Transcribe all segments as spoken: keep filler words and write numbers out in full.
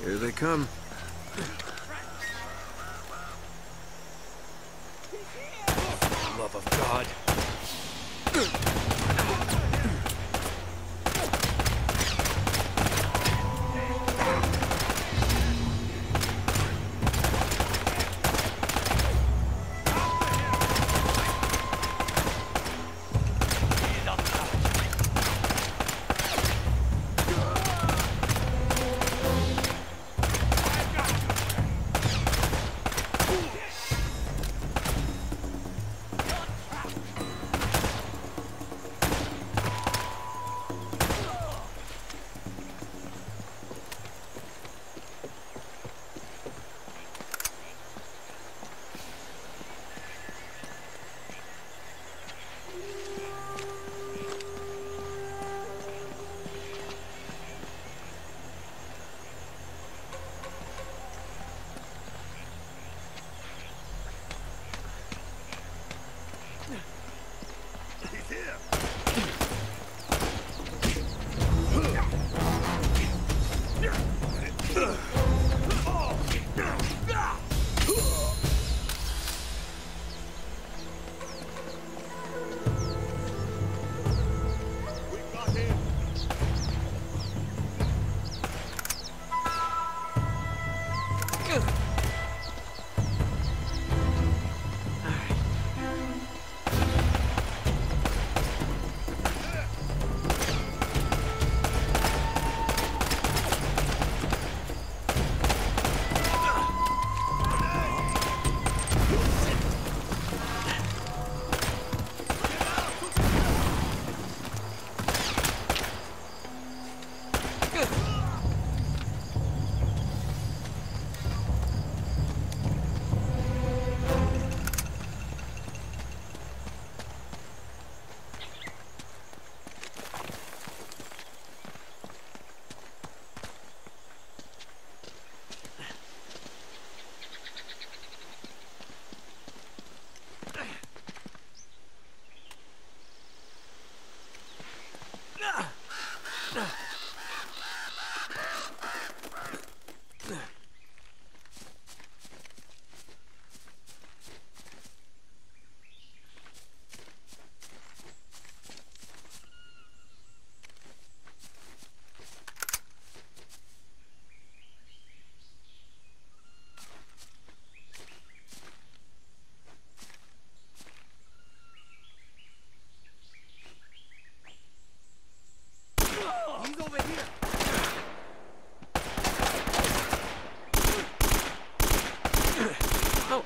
Here they come. Love of God.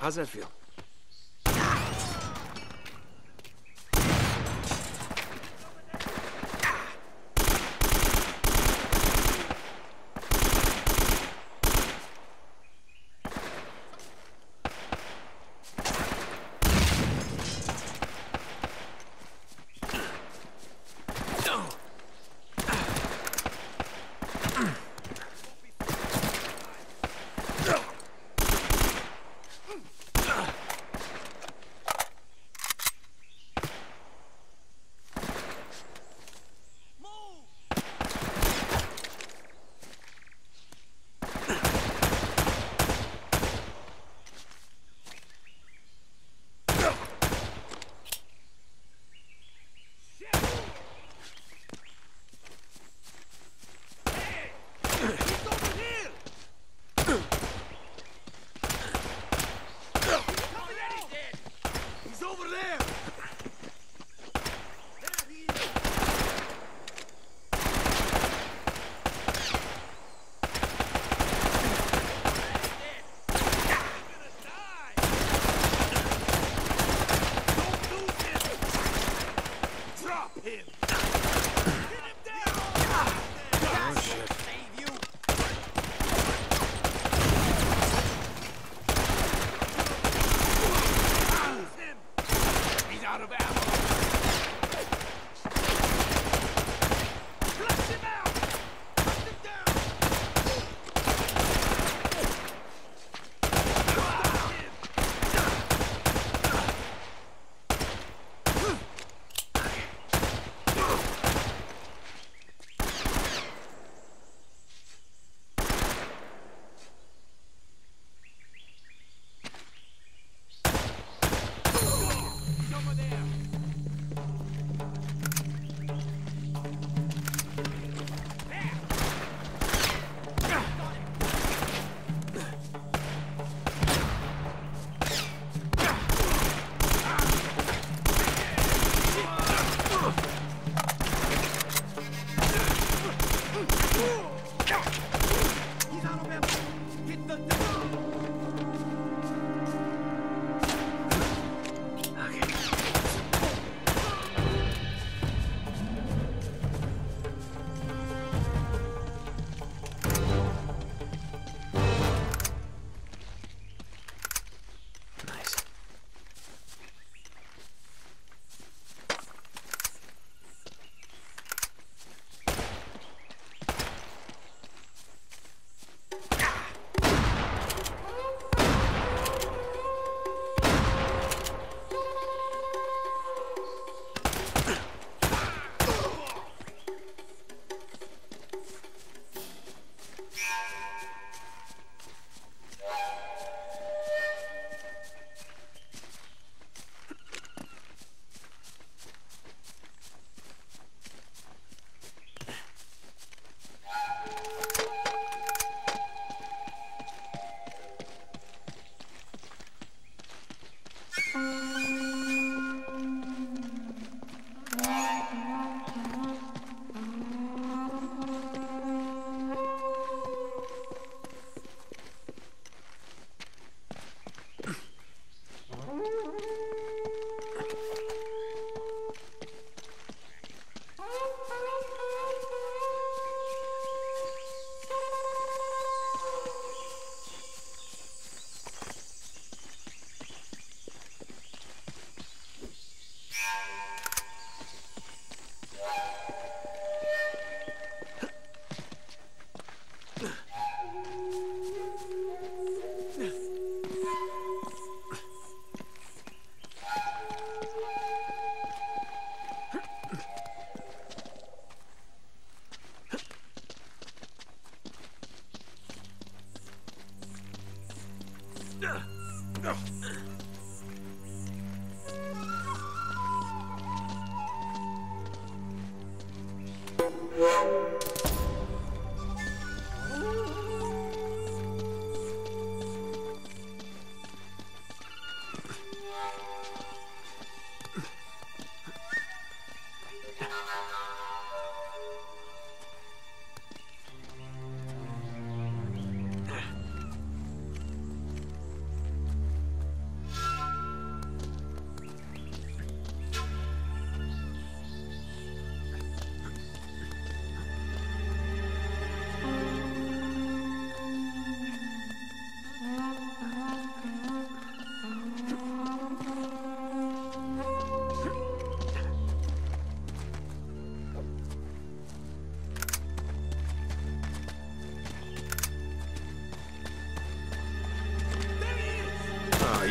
How's that feel? Ugh!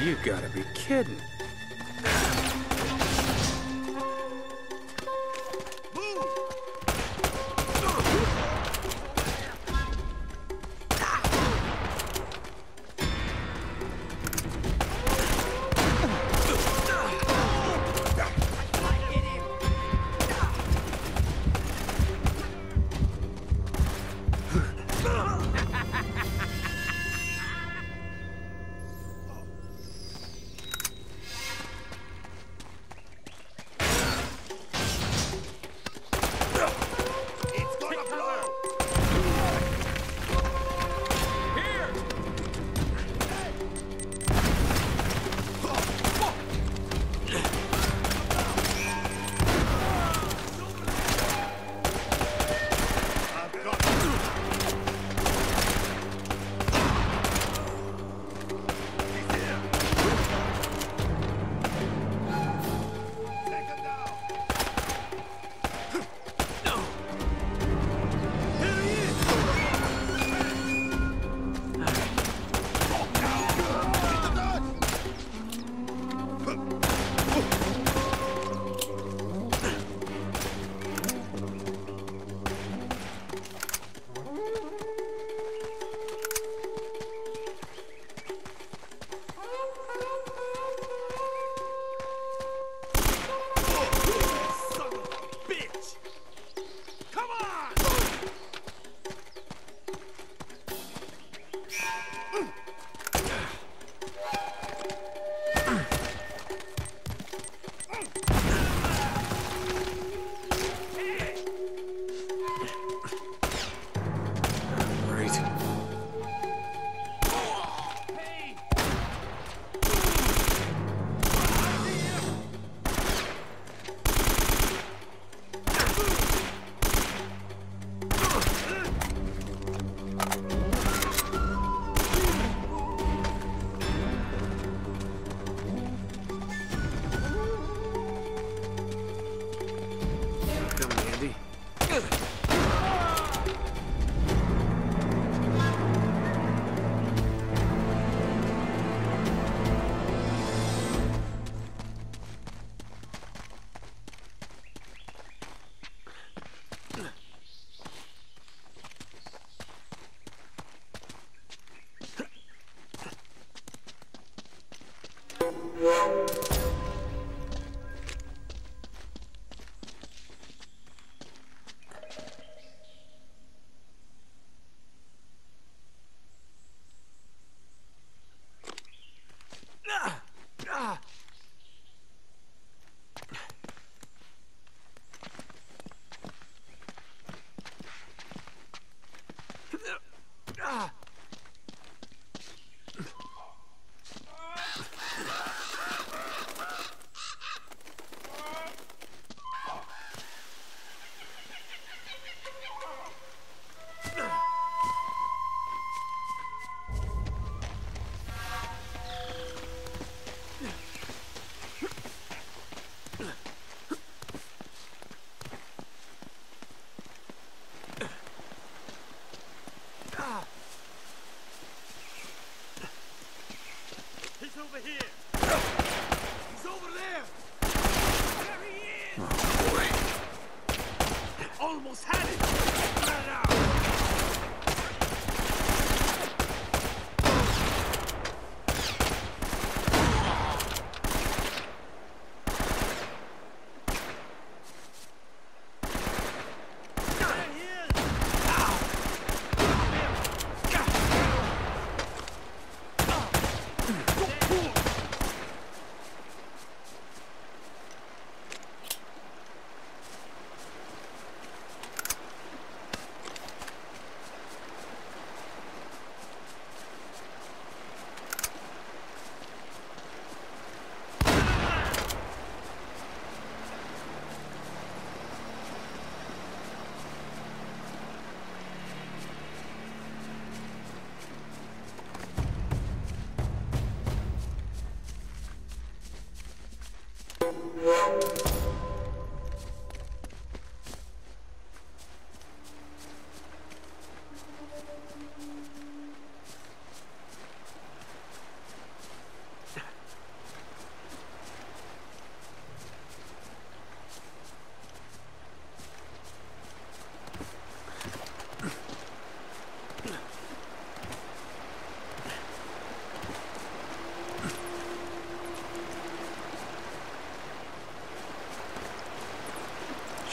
You gotta be kidding.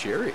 Jerry.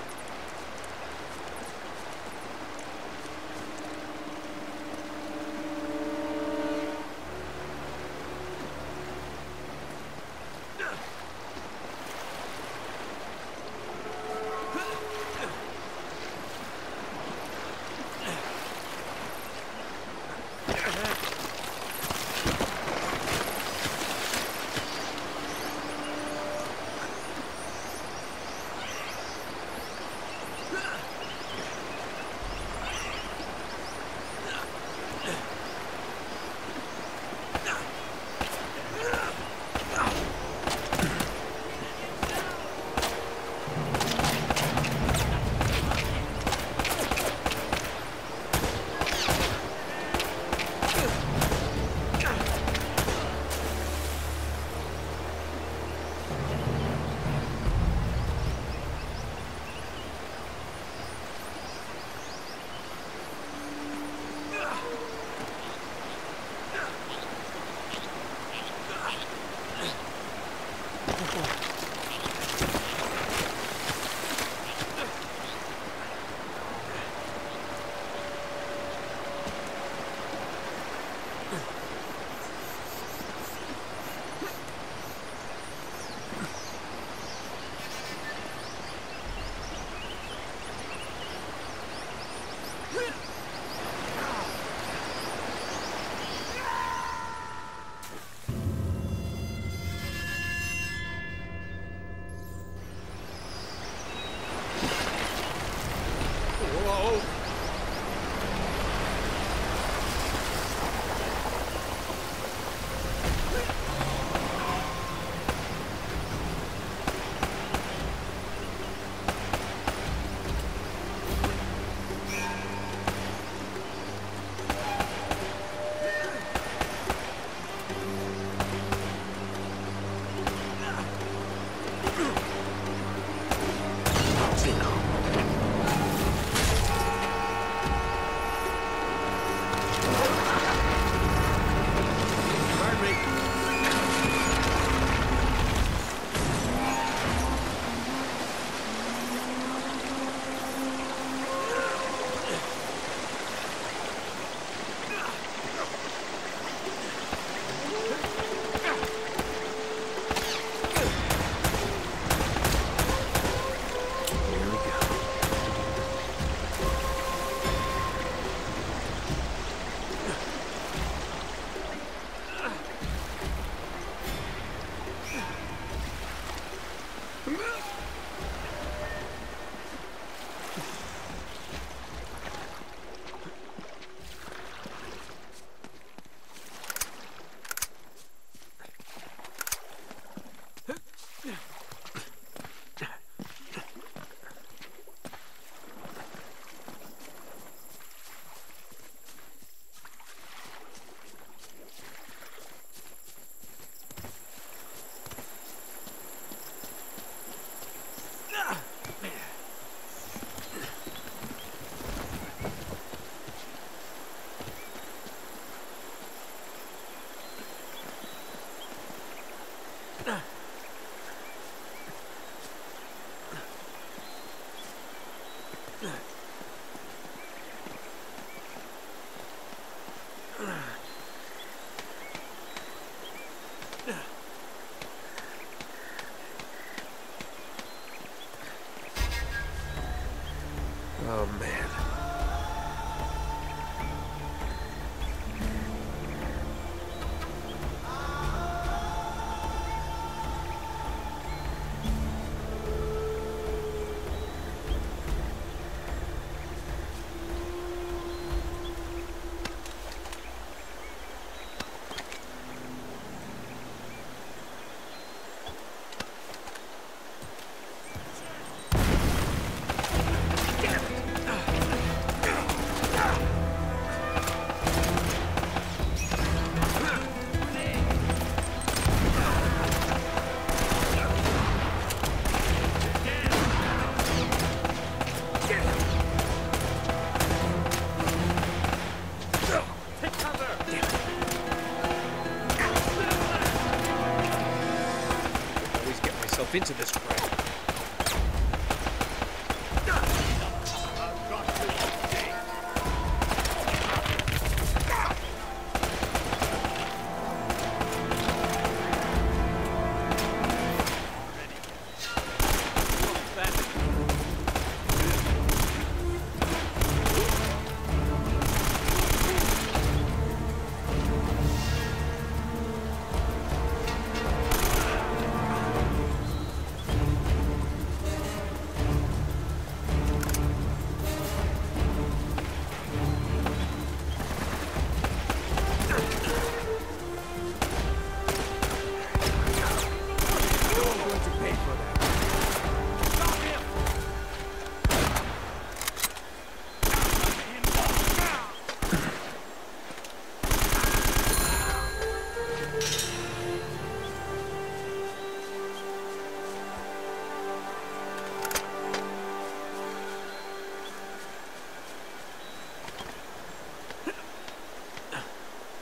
Into this crap.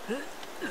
Over here.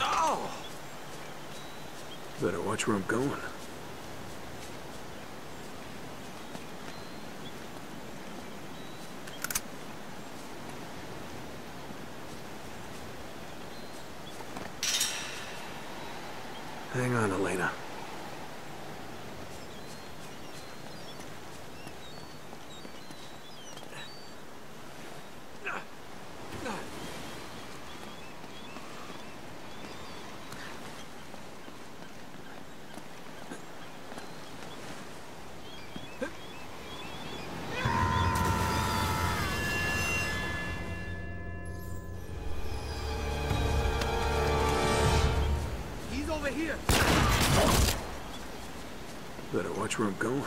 Oh. Better watch where I'm going. Hang on, Elena. Better watch where I'm going.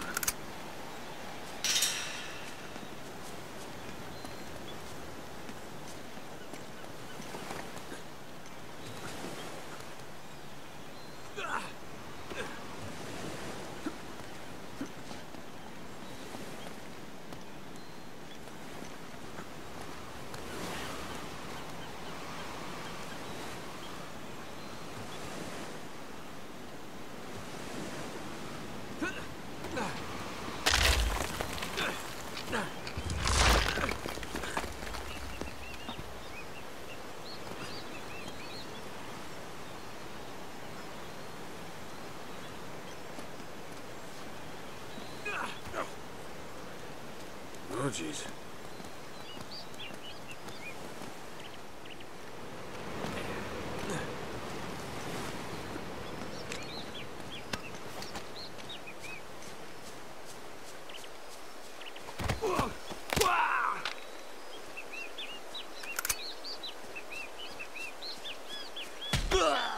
Apologies. Ugh!